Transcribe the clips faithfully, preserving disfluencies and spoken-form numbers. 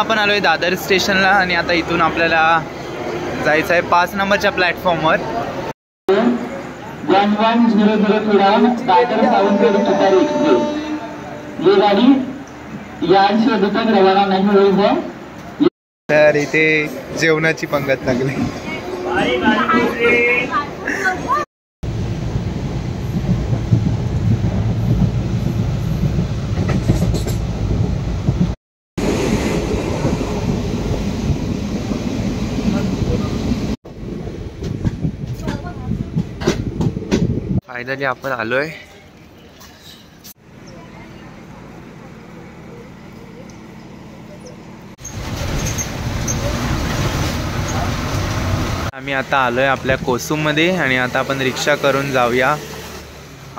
आपण आलोय दादर स्टेशनला आणि आता इथून आपल्याला जायचं आहे पाच नंबरच्या प्लॅटफॉर्मवर। ये गाड़ी यार्ड से अभी तक रवाना नहीं हुई है। यार इथे जेवणाची पंगत लागली। फायनली आपण आलोय। आम्ही आता आलोय आपल्या कोसुम मध्ये आणि आता आपण रिक्षा करून जाऊया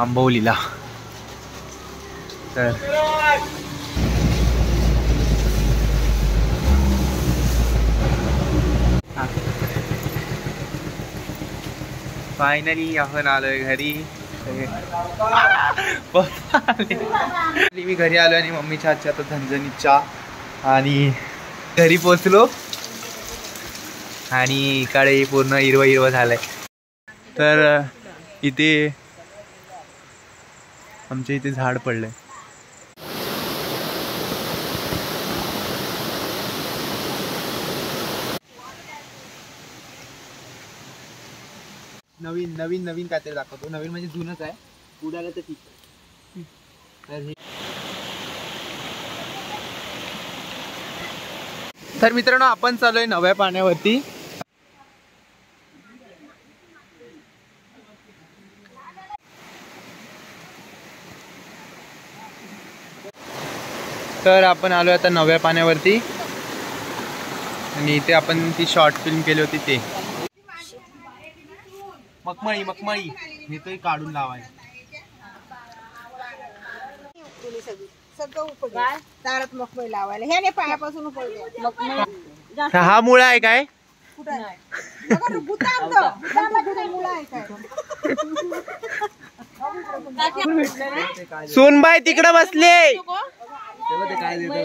आंबोलीला। तर फायनली आपण आलोय घरी। मी घरी आलो आणि मम्मीच्या हातची आता झणझणीत चहा आणि घरी पोहोचलो आणि इकडे पूर्ण हिरव हिरव झालंय। तर इथे आमच्या इथे झाड पडले। नवीन नवीन नवीन काहीतरी दाखवतो। नवीन म्हणजे जुनच आहे, उडाला तर ठीक। तर मित्रांनो आपण चाललोय नव्या पाण्यावरती। तर आपण आलो आता नव्या पाण्यावरती आणि इथे आपण ती शॉर्ट फिल्म केली होती ते मखमळी मखमळी हे तो काढून लावाय तारत मखमळी लावायला ह्याने पायापासून मखमळी। हा मुळा आहे काय कुठे आहे बघा भूतांत भूतांमध्ये मुळा आहे काय। सोनबाई तिकडे बसले दाखव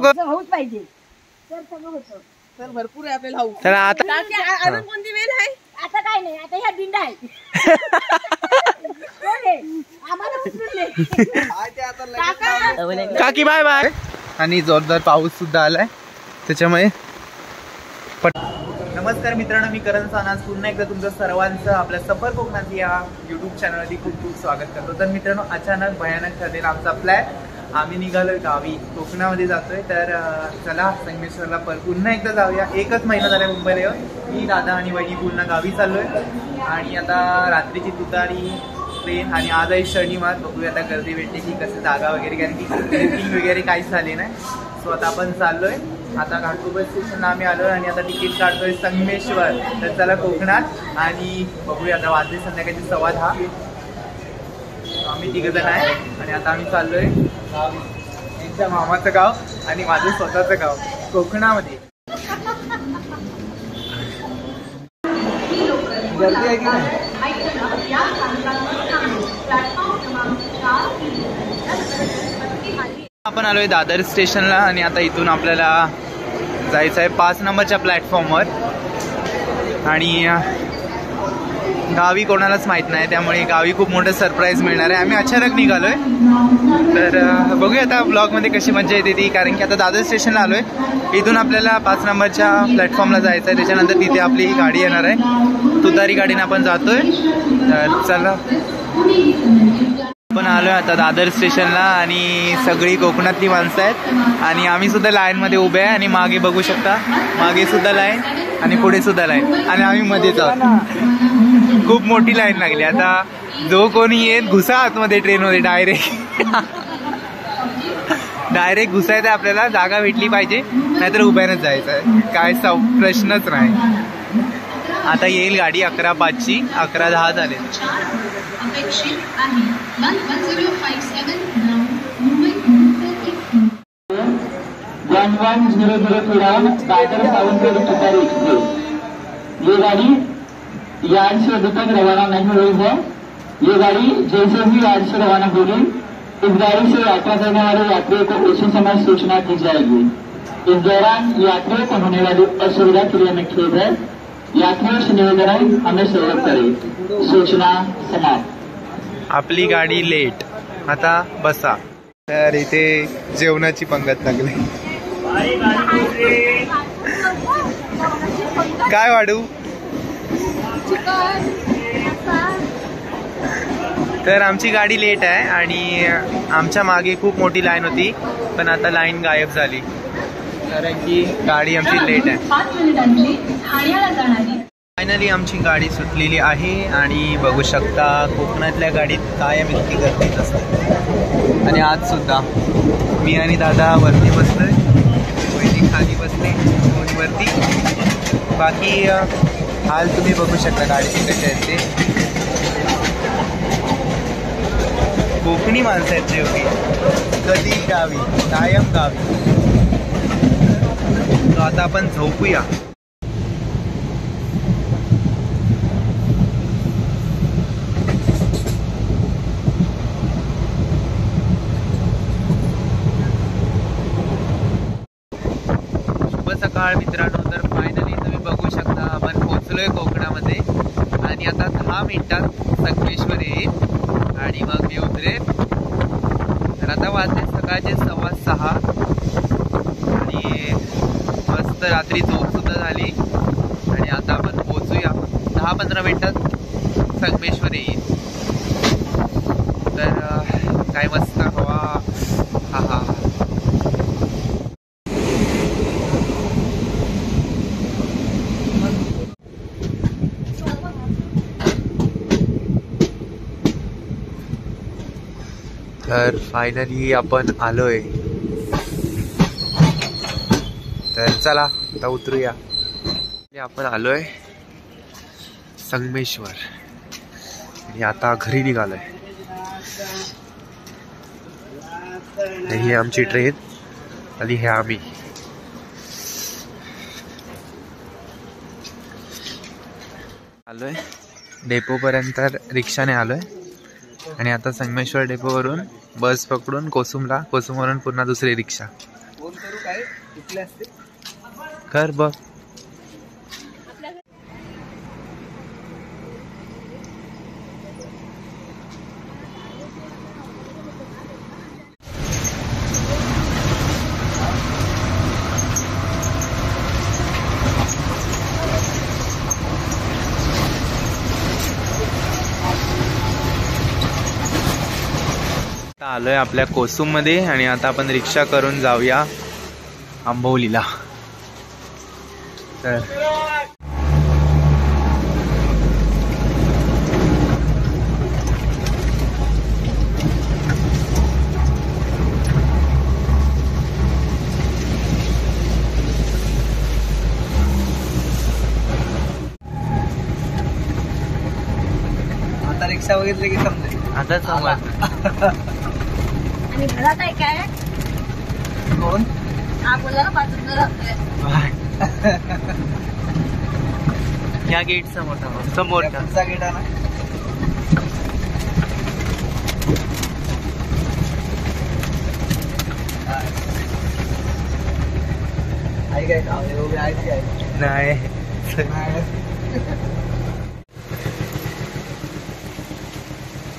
ग हाऊस पाहिजे। तर भरपूर आपल्याला हाऊस। तर आता अजून कोणती वेळ आहे आता काय नाही आता ह्या दिंडा आहे काकी बाय बाय। आणि जोरदार पाऊस सुद्धा आलाय त्याच्यामुळे। नमस्कार मित्रांनो, मी करण सानास पुन्हा एकदा तुमचं सर्वांचं आपल्या सफर कोकणातली या यूट्यूब चॅनलवरती खूप खूप स्वागत करतो। तर मित्रांनो अचानक भयानक ठरलेला आमचा प्लॅन, आम्ही निघालोय गावी कोकणामध्ये जातोय। तर चला संगमेश्वरला पर पुन्हा एकदा जाऊया। एकच महिना झाला मुंबईला येऊन। मी दादा आणि वहिनी पुन्हा गावी चाललोय आणि आता रात्रीची तुतारी ट्रेन आणि आज आहे शनिवार। बघूया आता गर्दी भेटते की कसं जागा वगैरे, कारण की ट्रेकिंग वगैरे काहीच झाले नाही। सो आता आपण चाललोय आता घाटकोपर स्टेशनला आम्ही आलोय आणि आता तिकीट काढतोय संगमेश्वर। तर चला कोकणात आणि बघूया आता वाजले संध्याकाळचे सव्वा दहा। आम्ही तिघजण आहे आणि आता आम्ही चाललोय त्यांच्या मामाचं गाव आणि माझं स्वतःचं गाव कोकणामध्ये। गर्दी आहे की नाही? आपण आलोय दादर स्टेशनला आणि आता इथून आपल्याला जायचं आहे पाच नंबरच्या प्लॅटफॉर्मवर। आणि गावी कोणालाच माहीत नाही त्यामुळे गावी खूप मोठं सरप्राईज मिळणार आहे। आम्ही अचानक निघालोय तर बघूया आता ब्लॉगमध्ये कशी मजा येते ती, कारण की आता दादर स्टेशनला आलो आहे। इथून आपल्याला पाच नंबरच्या प्लॅटफॉर्मला जायचं आहे, त्याच्यानंतर तिथे आपली गाडी येणार आहे, तुतारी गाडीनं आपण जातोय। तर चला पण आलो आता दादर स्टेशनला आणि सगळी कोकणातली माणसं आहेत आणि आम्ही सुद्धा लाईनमध्ये उभे आहे आणि मागे बघू शकता मागे सुद्धा लाईन आणि पुढे सुद्धा लाईन आणि आम्ही मध्येच आहोत। खूप मोठी लाईन लागली। आता जो कोणी येत घुसा आतमध्ये ट्रेनमध्ये डायरेक्ट डायरेक्ट घुसायचं आपल्याला, जागा भेटली पाहिजे नाहीतर उभ्यानंच जायचं आहे, काय सव प्रश्नच नाही। आता येईल गाडी अकरा पाचची, अकरा दहा झाले अपेक्षित आहे। One one zero five seven नाव Mumbai one one zero zero सोळा दादर सावंतवाडी सुपारी एक्सप्रेस। ये गाड़ी यार्ड से अभी तक रवाना नहीं हुई है। ये गाड़ी जैसे भी यार्ड से रवाना होगी इस गाड़ी से यात्रा करने वाले यात्रियों को उसी समय सूचना दी जाएगी। इस दौरान यात्रियों को होने वाली असुविधा के लिए हमें खेद है। यात्रियों से निवेदन है हमें सहयोग करें। सूचना समाप्त। आपली गाडी लेट, आता बसा। तर इथे जेवणाची पंगत लागली। काय वाढू? तर आमची गाडी लेट आहे आणि आमच्या मागे खूप मोठी लाईन होती पण आता लाईन गायब झाली कारण की गाडी आमची लेट आहे। फायनली आमची गाडी सुटलेली आहे आणि बघू शकता कोकणातल्या गाडीत कायम इतकी गर्दीच असते। आणि आज सुद्धा मी आणि दादा वरती बसलोय, कोणी खाली बसले, कोणी वरती। बाकी हाल तुम्ही बघू शकता गाडीचे कसे आहेत ते। कोकणी माणसं आहेत जेवढी, कधी गावी कायम गावी। तो आता आपण झोपूया। शुभ सकाळ मित्रांनो। तर फायनली तुम्ही बघू शकता आपण पोहोचलोय कोकणामध्ये आणि आता दहा मिनिटात संगमेश्वर येईल आणि मग देवद्रे। तर आता वाजले सकाळचे सव्वा सहा। रात्री झोप सुद्धा झाली आणि आता आपण पोहोचूया दहा पंधरा मिनिटात संगमेश्वर येईल। तर काय मस्त हवा, हा हा। तर फायनली आपण आलोय। तर चला आता उतरूया। आपण आलोय संगमेश्वर आणि आता घरी निघालोय। ही आमची ट्रेन आणि हे आम्ही। आलोय डेपोपर्यंत रिक्षाने आलोय आणि आता संगमेश्वर डेपोवरून बस पकडून कोसुमला, कोसुमवरून पुन्हा दुसरी रिक्षा। कर बघ। आता आलोय आपल्या कोसुम मध्ये आणि आता आपण रिक्षा करून जाऊया आंबोलीला। तर आता रिक्षा बघितली की समजेल आता समजलं। आणि घरात आहे काय कोण क्या गेट समोर समोर गेट आला।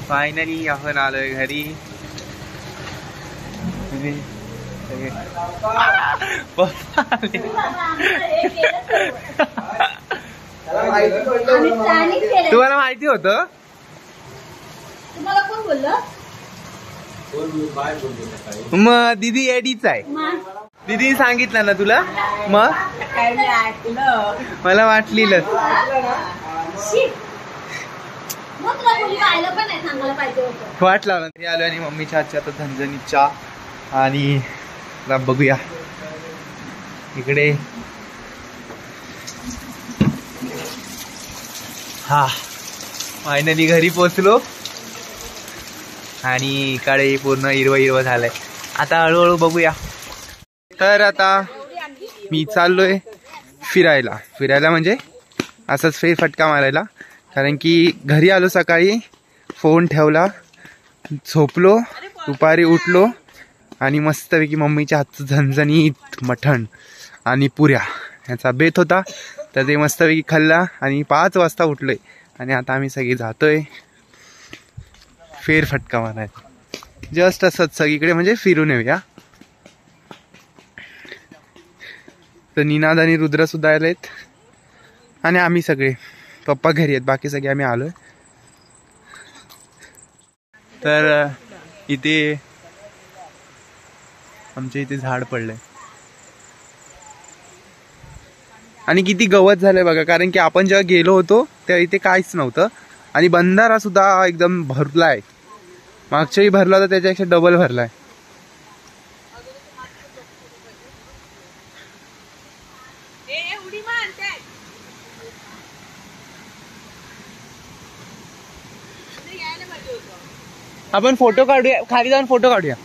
फायनली आपण आलोय घरी। तुम्हाला माहिती होतं? मग दीदी एडीच आहे, दीदी सांगितलं ना तुला? मग मला वाटलेलं वाट लावलं तरी आलो आणि मम्मीच्या हातच्या आता झणझणीत चहा आणि बघूया इकडे। हा फायनली घरी पोहोचलो आणि इकडे पूर्ण हिरव हिरव झालंय। आता हळूहळू बघूया। तर आता मी चाललोय फिरायला फिरायला म्हणजे असंच फेर फटका मारायला, कारण की घरी आलो सकाळी, फोन ठेवला, झोपलो, दुपारी उठलो आणि मस्तपैकी मम्मीच्या हातचं झणझणीत मठण आणि पुऱ्या याचा बेत होता, तर ते मस्तपैकी खाल्ला आणि पाच वाजता उठलोय आणि आता आम्ही सगळे जातोय फेर फटका मारायला। जस्ट असंच सगळीकडे म्हणजे फिरून येऊया। तर निनाद आणि रुद्र सुद्धा आलेत आणि आम्ही सगळे, पप्पा घरी आहेत, बाकी सगळे आम्ही आलोय। तर इथे आमच्या इथे झाड पडलंय आणि किती गवत झालंय बघा, कारण की आपण जेव्हा गेलो होतो तेव्हा इथे काहीच नव्हतं आणि बंधारा सुद्धा एकदम भरलाय, मागच्याही भरला होता त्याच्यापेक्षा डबल भरलाय। आपण फोटो काढूया, खाली जाऊन फोटो काढूया।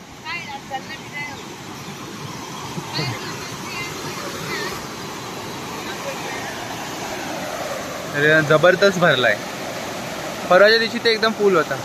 अरे जबरदस्त भरलाय, परवाच्या दिवशी ते एकदम फुल होता।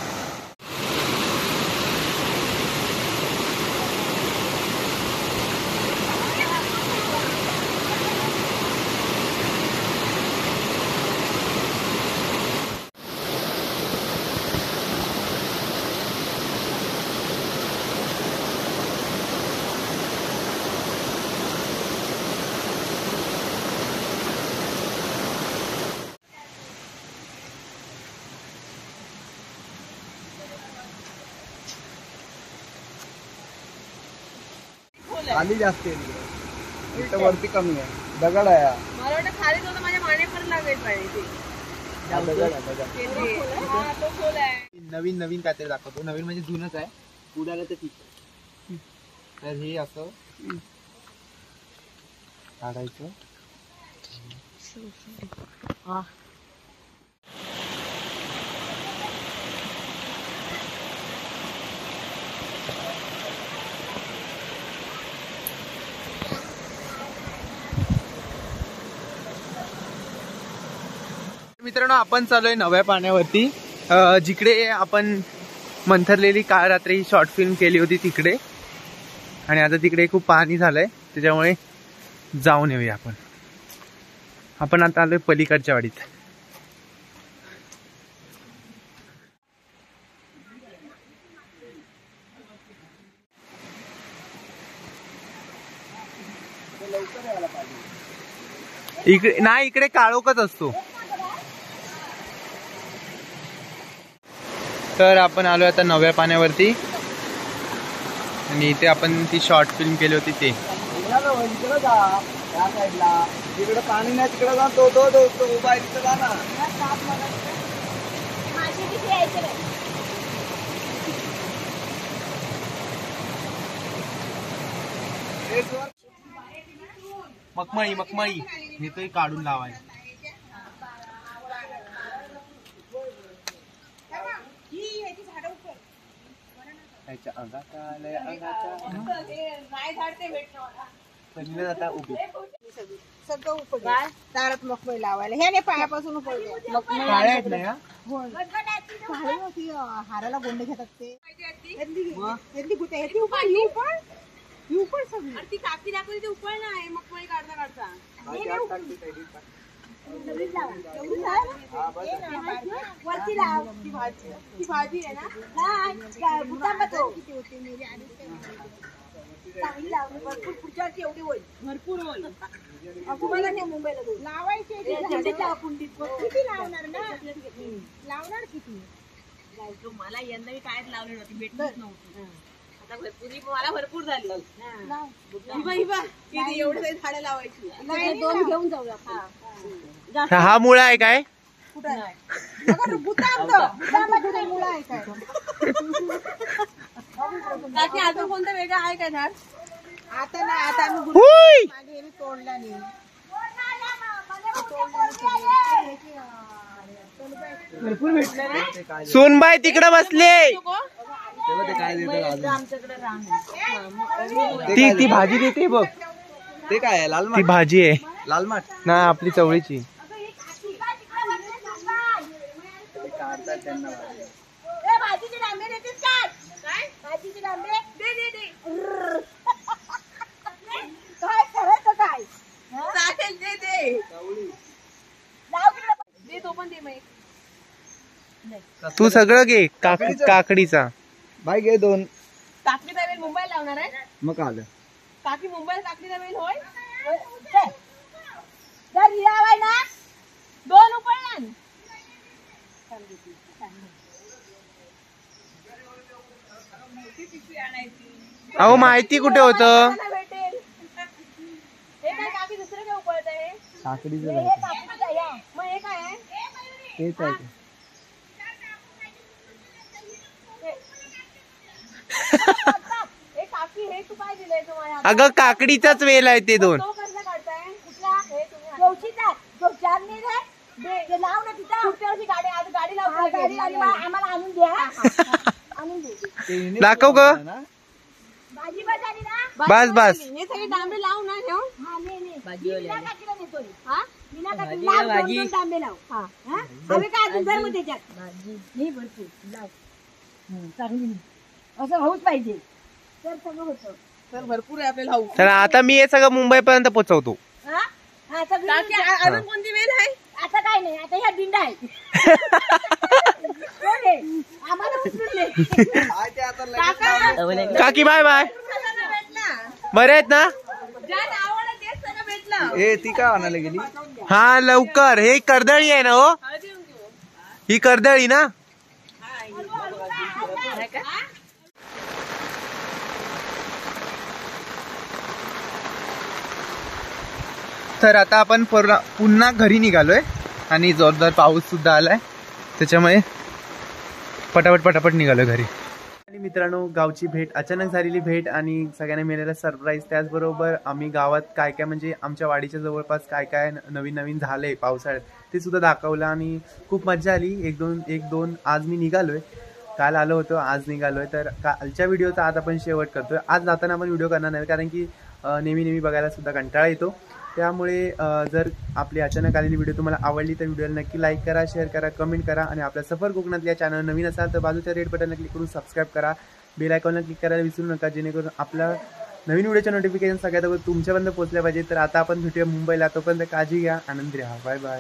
खाली जास्त आहे, वरती कमी आहे, दगड आहे। मला वाटतं खाली जाऊन माझ्या मानेवर लागेल पाहिजे, दगड आहे, दगड। हा तो खोल आहे। नवीन नवीन काहीतरी दाखवतो, नवीन म्हणजे जुनच आहे, उडाला तर ठीक आहे। तर हे असं काढायचं। हा मित्रांनो, आपण चाललोय नव्या पाण्यावरती, जिकडे आपण मंथरलेली काल रात्री शॉर्ट फिल्म केली होती तिकडे, आणि आता तिकडे खूप पाणी झालंय त्याच्यामुळे जाऊन येऊया आपण। आपण आता आलोय पलीकडच्या वाडीत। इकडे नाही, इकडे काळोखच असतो। तर आपण आलो आता नव्या पाण्यावरती आणि इथे आपण ती शॉर्ट फिल्म केली होती ते। मखमळी मखमळी हे तरी काढून लावायचं। अच्छा अंगाताले अंगाता पहिले जाता उभी सगळं उभं काय तारात मखमळी लावायला ह्याने पायापासून पडले मखमळी काळ्यात नाही। हा होती हाराला गोंडे घेतात ते एवढी गुटे येते उपर उपर उपर सगळी ती कापी दाखवली ते उपर नाही मखमळी काढता काढता हे उभी लावा एवढी वरती लाव ती भाजी ती भाजी आहे ना। हा भूतांबतो किती होते मेरी आधी चांगली लावली भरपूर पुढच्याची एवढी होईल भरपूर होईल। तुम्हाला नाही मुंबईला लावायची कुंडीत किती लावणार ना लावणार किती लावतो। मला यंदाही काय लावली नव्हती भेटत नव्हती, आता भरपूर मला भरपूर झाली किती एवढे झाडं लावायची। दोन घेऊन जाऊया। हा मुळा आहे काय अजून कोणता वेगळा आहे काय झाड आता नाही, आता आम्ही तोडला नाही सोनबाई तिकडे बसले ती ती भाजी देते बघ, ते काय आहे लाल माठ, ती भाजी आहे लाल माठ नाही आपली चवळीची तू सगळं घे काकडीचा भाई घे दोन काकडी दावेल मुंबईला लावणार आहे मग काल काकी मुंबईला काकडी दावेल होय जर यावाय ना दोन उकळण अहो माहिती कुठे होतं हे काय काकी दुसरे काय उकळत आहे काकडीचं मग हे काय आहे तेच आहे अगं काकडीचाच वेल आहे ते दोन दाखव ग बस बस लाव ना ठेवून असं होऊच पाहिजे तर सगळं होतं तर भरपूर आहे आपल्याला हाऊस तर आता मी हे सगळं मुंबई पर्यंत पोहोचवतो हा हा सगळं अजून कोणती वेळ आहे आता काय नाही आता ह्या दिंडा आहे ओके आम्हाला उचलले काय ते आता काकी बाय बाय बरे आहेत ना ज्यात आवडलं तेच सगळं भेटलं ए ती काय म्हणायला गेली हा लवकर हे कर्दळी आहे ना हो ही कर्दळी ना तर आता आपण पुन्हा घरी निघालोय आणि जोरदार पाऊस सुद्धा आलाय त्याच्यामुळे पटापट पटापट निघालोय घरी. आणि मित्रांनो गावची भेट अचानक झालेली भेट आणि सगळ्यांना मिळालेला सरप्राईज त्याचबरोबर आम्ही गावात काय काय म्हणजे आमच्या वाडीच्या जवळपास काय काय नवीन नवीन झालंय पावसाळ्यात ते सुद्धा दाखवलं आणि खूप मजा आली. एक दोन एक दोन आज मी निघालोय काल आलो होतो आज निघालोय तर कालच्या व्हिडिओचा आज आपण शेवट करतोय. आज जाताना आपण व्हिडिओ करणार नाही कारण की नेहमी नेहमी बघायला सुद्धा कंटाळा येतो त्यामुळे जर आपली अचानक आलेली व्हिडिओ तुम्हाला आवडली तर व्हिडिओला नक्की लाईक करा शेअर करा कमेंट करा आणि आपल्या सफर कोकणातल्या चॅनल नवीन असाल तर बाजूच्या रेड बटनला क्लिक करून सबस्क्राईब करा बेल आयकॉनला क्लिक करायला विसरू नका जेणेकरून आपला नवीन व्हिडिओच्या नोटिफिकेशन सगळ्यात अगोदर तुमच्यापर्यंत पोहोचल्या पाहिजे. तर आता आपण भेटूया मुंबईला तोपर्यंत काळजी घ्या आनंदी राहा बाय बाय.